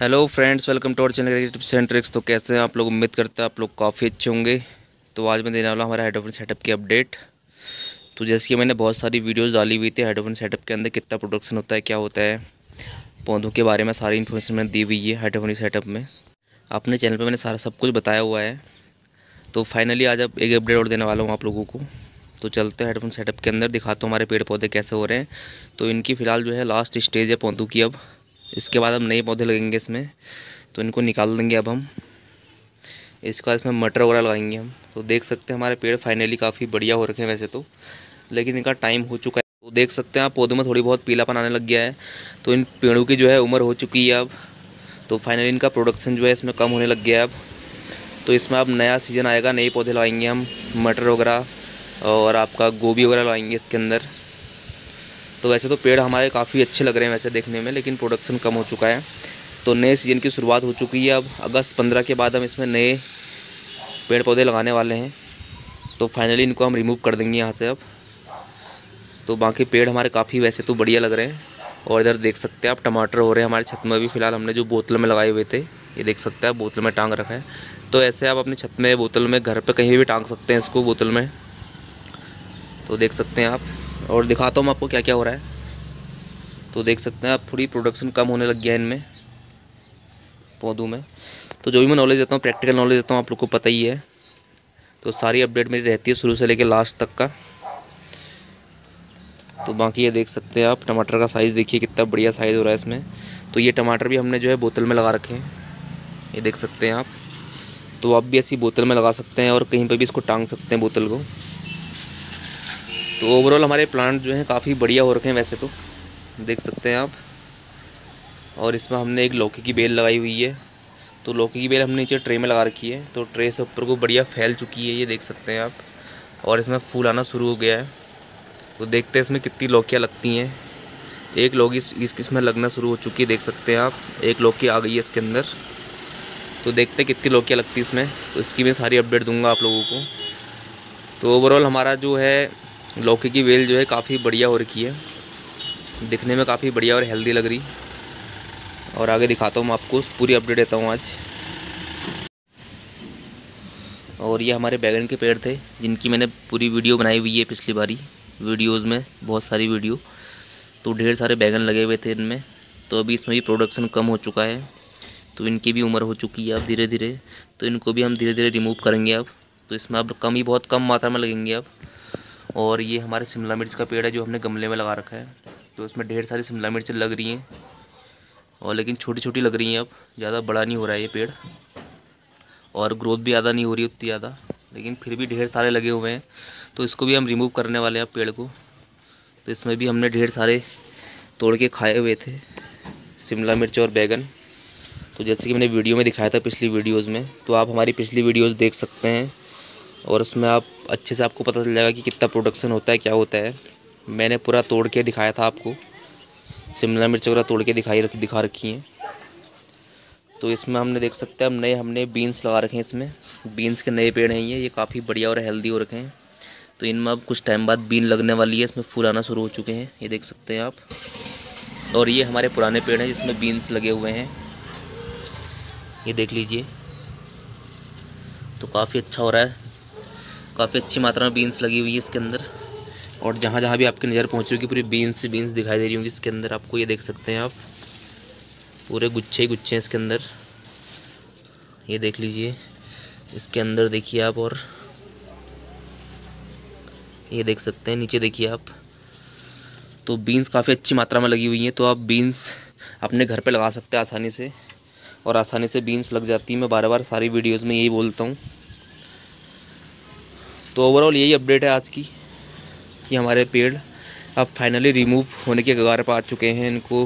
Hello friends, welcome to our channel tips and tricks. तो कैसे हैं आप लोग? उम्मीद करते हैं आप लोग काफ़ी अच्छे होंगे। तो आज मैं देने वाला हमारा हाइड्रोपोनिक सेटअप की अपडेट। तो जैसे कि मैंने बहुत सारी वीडियोस डाली हुई थी हाइड्रोपोनिक सेटअप के अंदर कितना प्रोडक्शन होता है, क्या होता है, पौधों के बारे में सारी इन्फॉर्मेशन मैंने दी हुई है। हाइड्रोपोनिक सेटअप में अपने चैनल पर मैंने सारा सब कुछ बताया हुआ है। तो फाइनली आज अब एक अपडेट और देने वाला हूँ आप लोगों को। तो चलते हैं हाइड्रोपोनिक सेटअप के अंदर, दिखाता हूँ हमारे पेड़ पौधे कैसे हो रहे हैं। तो इनकी फ़िलहाल जो है लास्ट स्टेज है पौधों की। अब इसके बाद हम नए पौधे लगेंगे इसमें, तो इनको निकाल देंगे। अब हम इसके बाद इसमें मटर वगैरह लगाएंगे हम। तो देख सकते हैं हमारे पेड़ फाइनली काफ़ी बढ़िया हो रखे हैं वैसे तो, लेकिन इनका टाइम हो चुका है। तो देख सकते हैं आप पौधों में थोड़ी बहुत पीलापन आने लग गया है। तो इन पेड़ों की जो है उम्र हो चुकी है अब। तो फाइनली इनका प्रोडक्शन जो है इसमें कम होने लग गया है अब। तो इसमें अब नया सीज़न आएगा, नए पौधे लगाएंगे हम, मटर वगैरह और आपका गोभी वगैरह लगाएंगे इसके अंदर। तो वैसे तो पेड़ हमारे काफ़ी अच्छे लग रहे हैं वैसे देखने में, लेकिन प्रोडक्शन कम हो चुका है। तो नए सीज़न की शुरुआत हो चुकी है अब। अगस्त 15 के बाद हम इसमें नए पेड़ पौधे लगाने वाले हैं। तो फाइनली इनको हम रिमूव कर देंगे यहाँ से अब। तो बाकी पेड़ हमारे काफ़ी वैसे तो बढ़िया लग रहे हैं। और इधर देख सकते हैं आप टमाटर हो रहे हैं हमारे छत में। अभी फ़िलहाल हमने जो बोतल में लगाए हुए थे, ये देख सकते हैं बोतल में टांग रखा है। तो ऐसे आप अपने छत में, बोतल में, घर पर कहीं भी टांग सकते हैं इसको बोतल में। तो देख सकते हैं आप, और दिखाता हूँ मैं आपको क्या क्या हो रहा है। तो देख सकते हैं आप थोड़ी प्रोडक्शन कम होने लग गया है इनमें, पौधों में। तो जो भी मैं नॉलेज देता हूँ, प्रैक्टिकल नॉलेज देता हूँ, आप लोग को पता ही है। तो सारी अपडेट मेरी रहती है शुरू से लेकर लास्ट तक का। तो बाकी ये देख सकते हैं आप टमाटर का साइज़ देखिए कितना बढ़िया साइज़ हो रहा है इसमें। तो ये टमाटर भी हमने जो है बोतल में लगा रखे हैं, ये देख सकते हैं आप। तो आप भी ऐसी बोतल में लगा सकते हैं और कहीं पर भी इसको टांग सकते हैं बोतल को। तो ओवरऑल हमारे प्लांट जो हैं काफ़ी बढ़िया हो रखे हैं वैसे तो, देख सकते हैं आप। और इसमें हमने एक लौकी की बेल लगाई हुई है। तो लौकी की बेल हमने नीचे ट्रे में लगा रखी है। तो ट्रे से ऊपर को बढ़िया फैल चुकी है, ये देख सकते हैं आप। और इसमें फूल आना शुरू हो गया है। तो देखते हैं इसमें कितनी लौकियाँ लगती हैं। एक लौकी इसमें लगना शुरू हो चुकी है, देख सकते हैं आप। एक लौकी आ गई है इसके अंदर। तो देखते हैं कितनी लौकियाँ लगती है इसमें। तो इसकी मैं सारी अपडेट दूँगा आप लोगों को। तो ओवरऑल हमारा जो है लौकी की बेल जो है काफ़ी बढ़िया हो रखी है, दिखने में काफ़ी बढ़िया और हेल्दी लग रही। और आगे दिखाता हूँ मैं आपको, पूरी अपडेट देता हूँ आज। और ये हमारे बैगन के पेड़ थे जिनकी मैंने पूरी वीडियो बनाई हुई है पिछली बारी वीडियोस में, बहुत सारी वीडियो। तो ढेर सारे बैगन लगे हुए थे इनमें। तो अभी इसमें भी प्रोडक्शन कम हो चुका है। तो इनकी भी उम्र हो चुकी है अब धीरे धीरे। तो इनको भी हम धीरे धीरे रिमूव करेंगे अब। तो इसमें अब कम ही, बहुत कम मात्रा में लगेंगे अब। और ये हमारे शिमला मिर्च का पेड़ है जो हमने गमले में लगा रखा है। तो इसमें ढेर सारी शिमला मिर्च लग रही हैं, और लेकिन छोटी छोटी लग रही हैं अब, ज़्यादा बड़ा नहीं हो रहा है ये पेड़। और ग्रोथ भी ज़्यादा नहीं हो रही उतनी ज़्यादा, लेकिन फिर भी ढेर सारे लगे हुए हैं। तो इसको भी हम रिमूव करने वाले हैं अब पेड़ को। तो इसमें भी हमने ढेर सारे तोड़ के खाए हुए थे शिमला मिर्च और बैगन। तो जैसे कि मैंने वीडियो में दिखाया था पिछली वीडियोज़ में, तो आप हमारी पिछली वीडियोज़ देख सकते हैं। और उसमें आप अच्छे से, आपको पता चल जाएगा कि कितना प्रोडक्शन होता है, क्या होता है। मैंने पूरा तोड़ के दिखाया था आपको, शिमला मिर्च वगैरह तोड़ के दिखा रखी हैं। तो इसमें हमने देख सकते हैं, हमने बीन्स लगा रखे हैं इसमें। बीन्स के नए पेड़ हैं ये काफ़ी बढ़िया और हेल्दी हो रखे हैं। तो इनमें अब कुछ टाइम बाद बीन लगने वाली है, इसमें फूल आना शुरू हो चुके हैं, ये देख सकते हैं आप। और ये हमारे पुराने पेड़ हैं जिसमें बीन्स लगे हुए हैं, ये देख लीजिए। तो काफ़ी अच्छा हो रहा है, काफ़ी अच्छी मात्रा में बीन्स लगी हुई है इसके अंदर। और जहाँ जहाँ भी आपकी नज़र पहुँच रही है पूरी बीन्स ही बीन्स दिखाई दे रही होंगी इसके अंदर आपको, ये देख सकते हैं आप। पूरे गुच्छे ही गुच्छे हैं इसके अंदर, ये देख लीजिए। इसके अंदर देखिए आप, और ये देख सकते हैं नीचे देखिए आप। तो बीन्स काफ़ी अच्छी मात्रा में लगी हुई हैं। तो आप बीन्स अपने घर पर लगा सकते हैं आसानी से, और आसानी से बीन्स लग जाती है। मैं बार बार सारी वीडियोज़ में यही बोलता हूँ। तो ओवरऑल यही अपडेट है आज की, कि हमारे पेड़ अब फाइनली रिमूव होने के कगार पर आ चुके हैं। इनको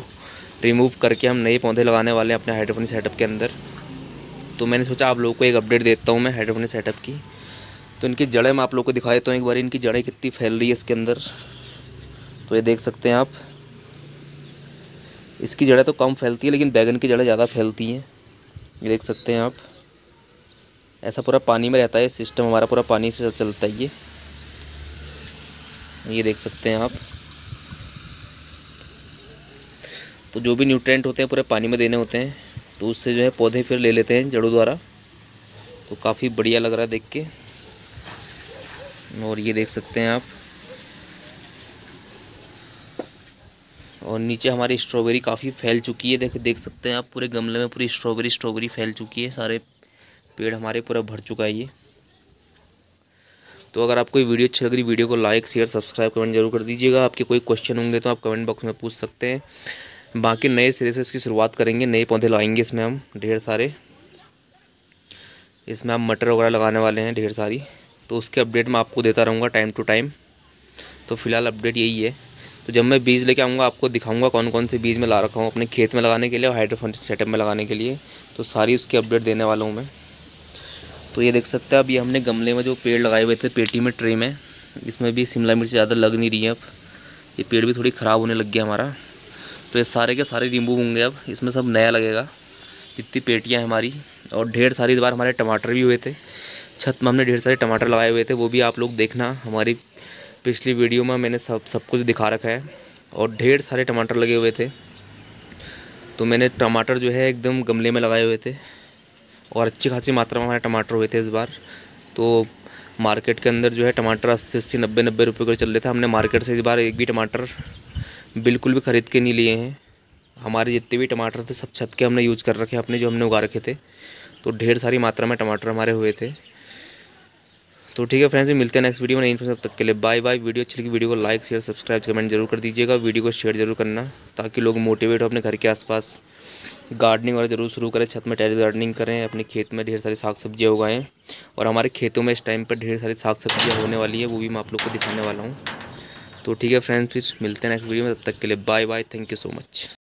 रिमूव करके हम नए पौधे लगाने वाले हैं अपने हाइड्रोपोनिक सेटअप के अंदर। तो मैंने सोचा आप लोगों को एक अपडेट देता हूँ मैं हाइड्रोपोनिक सेटअप की। तो इनकी जड़ें मैं आप लोगों को दिखा देता हूँ एक बार, इनकी जड़ें कितनी फैल रही है इसके अंदर। तो ये देख सकते हैं आप, इसकी जड़ें तो कम फैलती है, लेकिन बैगन की जड़ें ज़्यादा फैलती हैं, ये देख सकते हैं आप। ऐसा पूरा पानी में रहता है सिस्टम हमारा, पूरा पानी से चलता है ये देख सकते हैं आप। तो जो भी न्यूट्रिएंट होते हैं पूरे पानी में देने होते हैं। तो उससे जो है पौधे फिर ले लेते हैं जड़ों द्वारा। तो काफ़ी बढ़िया लग रहा है देख के। और ये देख सकते हैं आप, और नीचे हमारी स्ट्रॉबेरी काफ़ी फैल चुकी है। देख सकते हैं आप, पूरे गमले में पूरी स्ट्रॉबेरी फैल चुकी है। सारे पेड़ हमारे पूरा भर चुका है ये। तो अगर आपको ये वीडियो अच्छी लग रही, वीडियो को लाइक शेयर सब्सक्राइब कमेंट जरूर कर दीजिएगा। आपके कोई क्वेश्चन होंगे तो आप कमेंट बॉक्स में पूछ सकते हैं। बाकी नए सिरे से इसकी शुरुआत करेंगे, नए पौधे लाएंगे इसमें हम ढेर सारे। इसमें हम मटर वगैरह लगाने वाले हैं ढेर सारी, तो उसके अपडेट मैं आपको देता रहूँगा टाइम टू टाइम। तो फिलहाल अपडेट यही है। तो जब मैं बीज लेके आऊँगा आपको दिखाऊंगा कौन कौन से बीज मैं ला रखा हूँ अपने खेत में लगाने के लिए और हाइड्रोपोनिक सेटअप में लगाने के लिए। तो सारी उसकी अपडेट देने वाला हूँ मैं। तो ये देख सकते हैं, अब ये हमने गमले में जो पेड़ लगाए हुए थे पेटी में ट्रे में, इसमें भी शिमला मिर्च ज़्यादा लग नहीं रही है। अब ये पेड़ भी थोड़ी ख़राब होने लग गया हमारा। तो ये सारे के सारे रिमूव होंगे, अब इसमें सब नया लगेगा जितनी पेटियाँ हमारी। और ढेर सारी इस बार हमारे टमाटर भी हुए थे छत में, हमने ढेर सारे टमाटर लगाए हुए थे। वो भी आप लोग देखना, हमारी पिछली वीडियो में मैंने सब कुछ दिखा रखा है। और ढेर सारे टमाटर लगे हुए थे, तो मैंने टमाटर जो है एकदम गमले में लगाए हुए थे और अच्छी खासी मात्रा में हमारे टमाटर हुए थे इस बार। तो मार्केट के अंदर जो है टमाटर 80-90 रुपये का चल रहे थे। हमने मार्केट से इस बार एक भी टमाटर बिल्कुल भी ख़रीद के नहीं लिए हैं। हमारे जितने भी टमाटर थे सब छत के हमने यूज़ कर रखे अपने, जो हमने उगा रखे थे। तो ढेर सारी मात्रा में टमाटर हमारे हुए थे। तो ठीक है फ्रेंड्स, मिलते हैं नेक्स्ट वीडियो में। नहीं, सब तक के लिए बाय बाय। वीडियो अच्छी लगी, वीडियो को लाइक शेयर सब्सक्राइब कमेंट जरूर कर दीजिएगा। वीडियो को शेयर जरूर करना ताकि लोग मोटिवेट हो, अपने घर के आसपास गार्डनिंग वगैरह जरूर शुरू करें। छत में टेरेस गार्डनिंग करें, अपने खेत में ढेर सारी साग सब्जियाँ उगाएँ। और हमारे खेतों में इस टाइम पर ढेर सारी साग सब्जियाँ होने वाली है, वो भी मैं आप लोग को दिखाने वाला हूँ। तो ठीक है फ्रेंड्स, फिर मिलते हैं नेक्स्ट वीडियो में। तब तक के लिए bye bye, thank you so much.